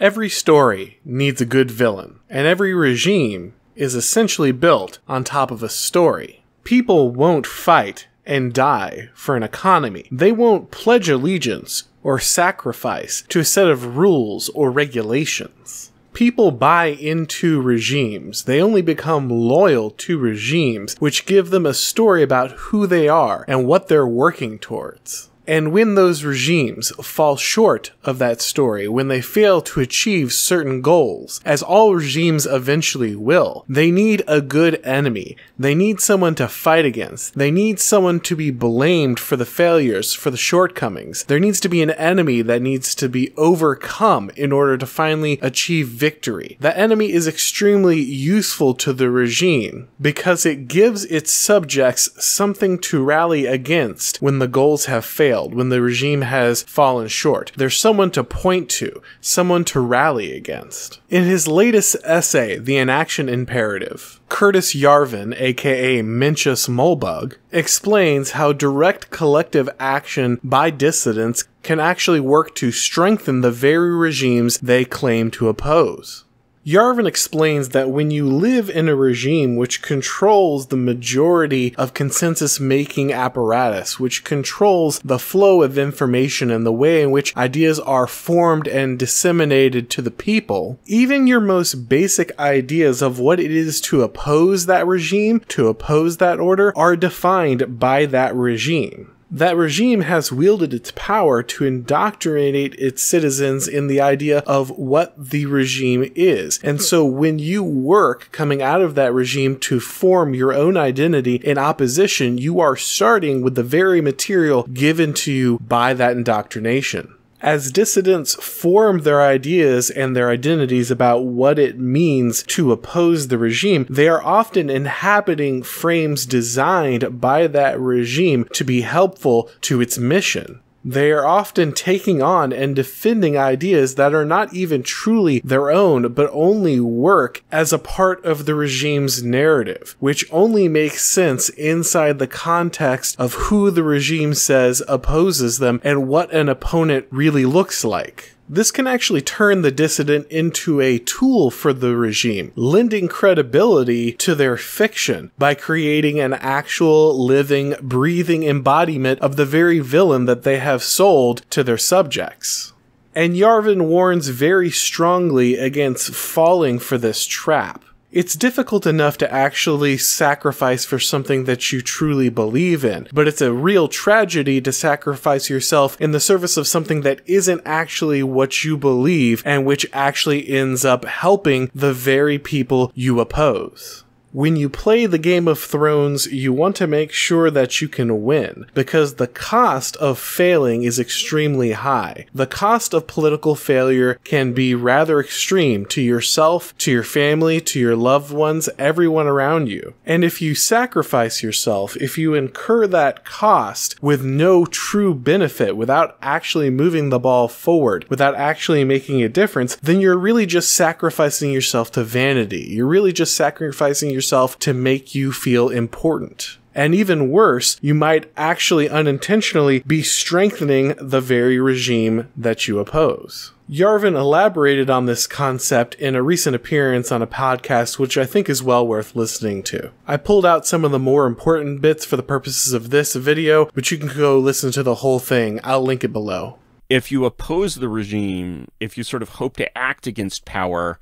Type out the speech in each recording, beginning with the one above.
Every story needs a good villain, and every regime is essentially built on top of a story. People won't fight and die for an economy. They won't pledge allegiance or sacrifice to a set of rules or regulations. People buy into regimes. They only become loyal to regimes, which give them a story about who they are and what they're working towards. And when those regimes fall short of that story, when they fail to achieve certain goals, as all regimes eventually will, they need a good enemy. They need someone to fight against. They need someone to be blamed for the failures, for the shortcomings. There needs to be an enemy that needs to be overcome in order to finally achieve victory. The enemy is extremely useful to the regime because it gives its subjects something to rally against when the goals have failed. When the regime has fallen short. There's someone to point to, someone to rally against. In his latest essay, The Inaction Imperative, Curtis Yarvin, aka Mencius Moldbug, explains how direct collective action by dissidents can actually work to strengthen the very regimes they claim to oppose. Yarvin explains that when you live in a regime which controls the majority of consensus-making apparatus, which controls the flow of information and the way in which ideas are formed and disseminated to the people, even your most basic ideas of what it is to oppose that regime, to oppose that order, are defined by that regime. That regime has wielded its power to indoctrinate its citizens in the idea of what the regime is. And so when you work coming out of that regime to form your own identity in opposition, you are starting with the very material given to you by that indoctrination. As dissidents form their ideas and their identities about what it means to oppose the regime, they are often inhabiting frames designed by that regime to be helpful to its mission. They are often taking on and defending ideas that are not even truly their own, but only work as a part of the regime's narrative, which only makes sense inside the context of who the regime says opposes them and what an opponent really looks like. This can actually turn the dissident into a tool for the regime, lending credibility to their fiction by creating an actual, living, breathing embodiment of the very villain that they have sold to their subjects. And Yarvin warns very strongly against falling for this trap. It's difficult enough to actually sacrifice for something that you truly believe in, but it's a real tragedy to sacrifice yourself in the service of something that isn't actually what you believe and which actually ends up helping the very people you oppose. When you play the Game of Thrones, you want to make sure that you can win, because the cost of failing is extremely high. The cost of political failure can be rather extreme to yourself, to your family, to your loved ones, everyone around you. And if you sacrifice yourself, if you incur that cost with no true benefit, without actually moving the ball forward, without actually making a difference, then you're really just sacrificing yourself to vanity. You're really just sacrificing yourself to make you feel important. And even worse, you might actually unintentionally be strengthening the very regime that you oppose. Yarvin elaborated on this concept in a recent appearance on a podcast, which I think is well worth listening to. I pulled out some of the more important bits for the purposes of this video, but you can go listen to the whole thing. I'll link it below. If you oppose the regime, if you sort of hope to act against power,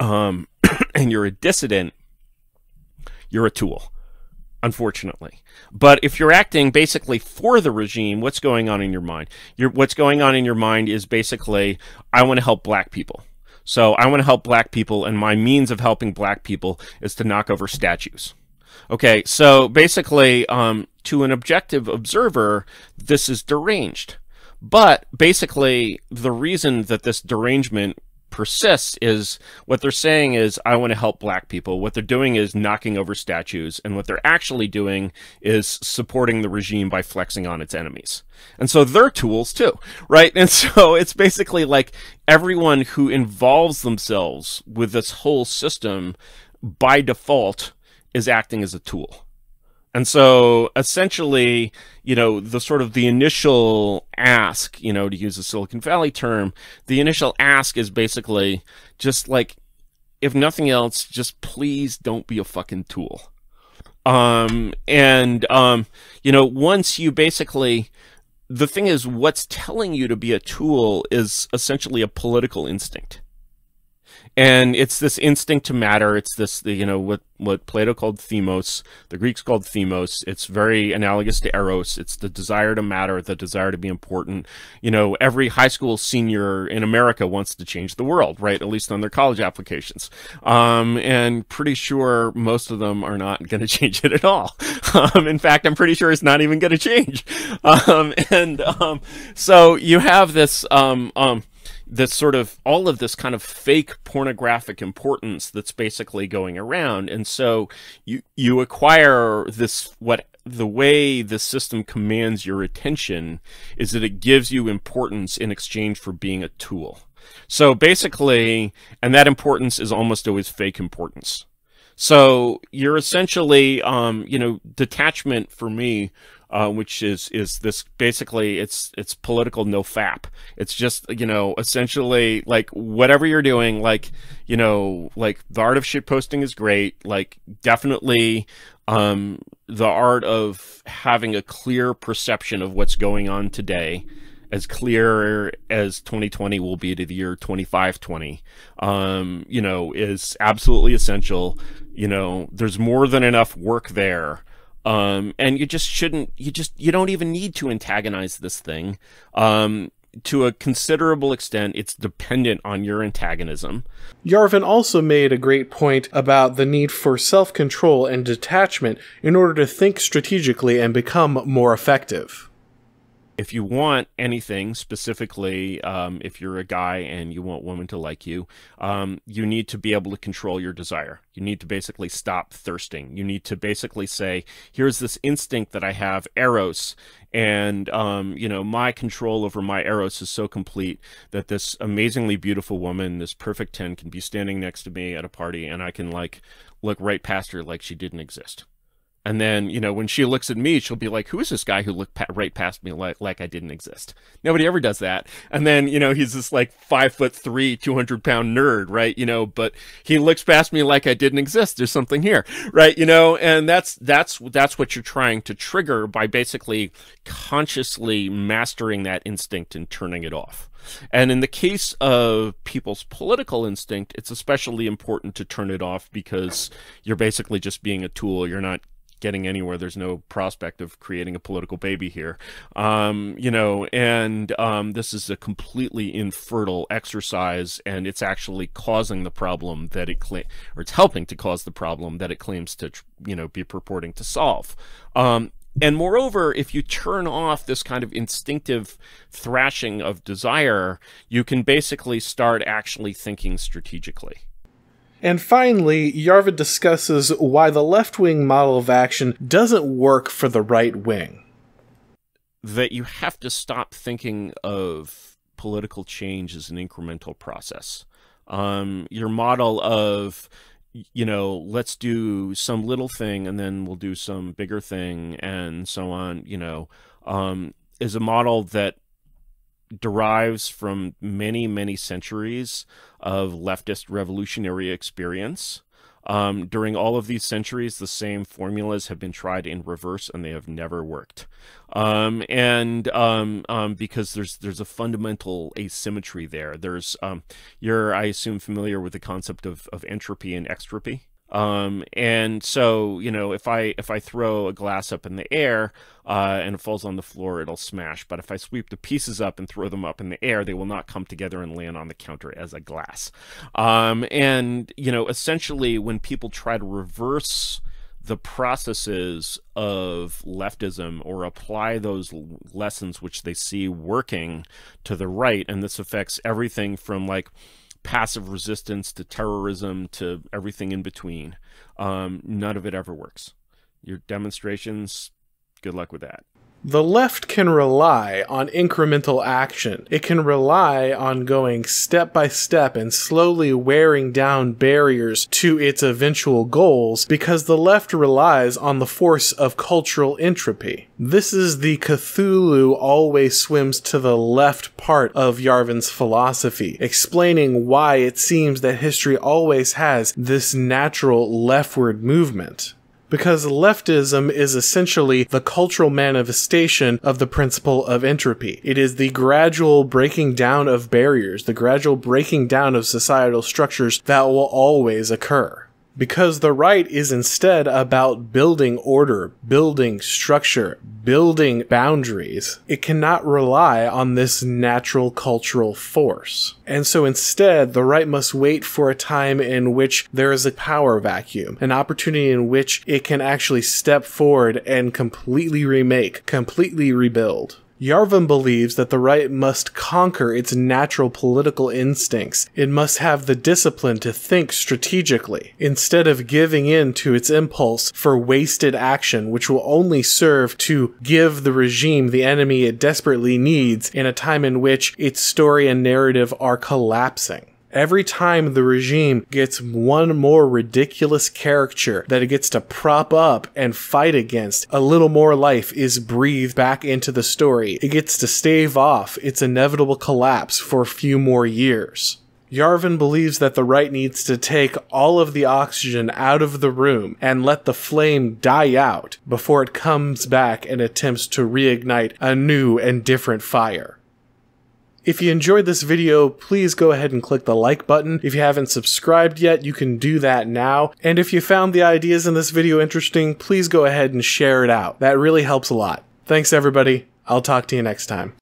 and you're a dissident, you're a tool, unfortunately. But if you're acting basically for the regime, what's going on in your mind? What's going on in your mind is basically, I want to help black people. So I want to help black people, and my means of helping black people is to knock over statues. Okay, so basically, to an objective observer, this is deranged. But basically, the reason that this derangement persists is what they're saying is, I want to help black people. What they're doing is knocking over statues, and what they're actually doing is supporting the regime by flexing on its enemies. And so they're tools too, right? And so it's basically like everyone who involves themselves with this whole system by default is acting as a tool. And so essentially, you know, the sort of the initial ask, you know, to use a Silicon Valley term, the initial ask is basically just like, if nothing else, just please don't be a fucking tool. You know, once you basically, the thing is, what's telling you to be a tool is essentially a political instinct. And it's this instinct to matter. It's this, you know, what Plato called thymos, the Greeks called thymos. It's very analogous to Eros. It's the desire to matter, the desire to be important. You know, every high school senior in America wants to change the world, right? At least on their college applications. And pretty sure most of them are not going to change it at all. In fact, I'm pretty sure it's not even going to change. So you have this, this sort of, all of this kind of fake pornographic importance that's basically going around. And so you acquire this, the way the system commands your attention is that it gives you importance in exchange for being a tool. So basically, and that importance is almost always fake importance. So you're essentially, you know, detachment for me, which is this basically it's political nofap. It's just, you know, essentially like whatever you're doing, like, you know, like the art of shitposting is great. Like definitely, the art of having a clear perception of what's going on today, as clear as 2020 will be to the year 2520, you know, is absolutely essential. You know, there's more than enough work there. And you just shouldn't, you don't even need to antagonize this thing. To a considerable extent, it's dependent on your antagonism. Yarvin also made a great point about the need for self-control and detachment in order to think strategically and become more effective. If you want anything, specifically, if you're a guy and you want women to like you, you need to be able to control your desire. You need to basically stop thirsting. You need to basically say, here's this instinct that I have, Eros, and, you know, my control over my Eros is so complete that this amazingly beautiful woman, this perfect 10, can be standing next to me at a party and I can, like, look right past her like she didn't exist. And then, you know, when she looks at me, she'll be like, who is this guy who looked right past me like I didn't exist? Nobody ever does that. And then, you know, he's this like 5'3", 200-pound nerd, right? You know, but he looks past me like I didn't exist. There's something here, right? You know, and that's what you're trying to trigger by basically consciously mastering that instinct and turning it off. And in the case of people's political instinct, it's especially important to turn it off because you're basically just being a tool. You're not getting anywhere. There's no prospect of creating a political baby here. You know, and this is a completely infertile exercise, and it's actually causing the problem that it claims, or it's helping to cause the problem that it claims to, you know, be purporting to solve. And moreover, if you turn off this kind of instinctive thrashing of desire, you can basically start actually thinking strategically. And finally, Yarvin discusses why the left-wing model of action doesn't work for the right wing. That you have to stop thinking of political change as an incremental process. Your model of, you know, let's do some little thing and then we'll do some bigger thing and so on, you know, is a model that derives from many, many centuries of leftist revolutionary experience. During all of these centuries, the same formulas have been tried in reverse and they have never worked. Because there's a fundamental asymmetry there. There's, you're, I assume, familiar with the concept of entropy and extropy. And so, you know, if I throw a glass up in the air, and it falls on the floor, it'll smash. But if I sweep the pieces up and throw them up in the air, they will not come together and land on the counter as a glass. And, you know, essentially when people try to reverse the processes of leftism or apply those lessons, which they see working to the right, and this affects everything from like passive resistance to terrorism to everything in between. None of it ever works. Your demonstrations, good luck with that. The left can rely on incremental action. It can rely on going step by step and slowly wearing down barriers to its eventual goals, because the left relies on the force of cultural entropy. This is the Cthulhu always swims to the left part of Yarvin's philosophy, explaining why it seems that history always has this natural leftward movement. Because leftism is essentially the cultural manifestation of the principle of entropy. It is the gradual breaking down of barriers, the gradual breaking down of societal structures that will always occur. Because the right is instead about building order, building structure, building boundaries, it cannot rely on this natural cultural force. And so instead, the right must wait for a time in which there is a power vacuum, an opportunity in which it can actually step forward and completely remake, completely rebuild. Yarvin believes that the right must conquer its natural political instincts. It must have the discipline to think strategically, instead of giving in to its impulse for wasted action, which will only serve to give the regime the enemy it desperately needs in a time in which its story and narrative are collapsing. Every time the regime gets one more ridiculous caricature that it gets to prop up and fight against, a little more life is breathed back into the story. It gets to stave off its inevitable collapse for a few more years. Yarvin believes that the right needs to take all of the oxygen out of the room and let the flame die out before it comes back and attempts to reignite a new and different fire. If you enjoyed this video, please go ahead and click the like button. If you haven't subscribed yet, you can do that now. And if you found the ideas in this video interesting, please go ahead and share it out. That really helps a lot. Thanks everybody. I'll talk to you next time.